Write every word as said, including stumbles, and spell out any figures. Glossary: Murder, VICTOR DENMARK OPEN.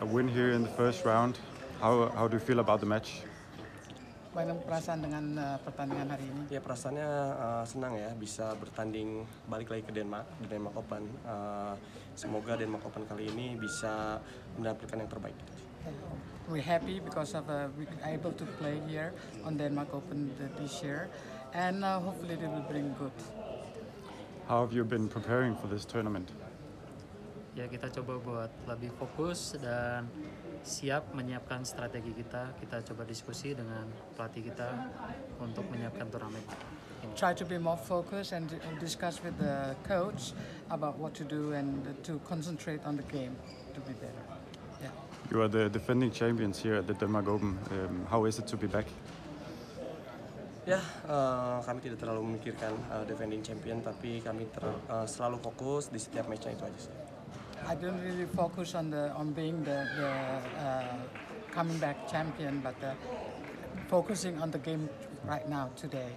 A win here in the first round. How how do you feel about the match? Bagaimana perasaan dengan uh, pertandingan hari ini? Ya, perasaannya uh, senang ya, bisa bertanding balik lagi ke Denmark, di Denmark Open. Uh, semoga Denmark Open kali ini bisa menampilkan yang terbaik. We're happy because of uh, we were able to play here on Denmark Open this year, and uh, hopefully they will bring good. How have you been preparing for this tournament? Ya, kita coba buat lebih fokus dan siap menyiapkan strategi kita. Kita coba diskusi dengan pelatih kita untuk menyiapkan turnamen. Try to be more focused and discuss with the coach about what to do and to concentrate on the game to be better. Yeah. You are the defending champions here at the Denmark Open. Um, how is it to be back? Ya, uh, kami tidak terlalu memikirkan uh, defending champion, tapi kami ter, uh, selalu fokus di setiap matchnya itu aja sih. I don't really focus on the on being the, the uh, coming back champion, but uh, focusing on the game right now today.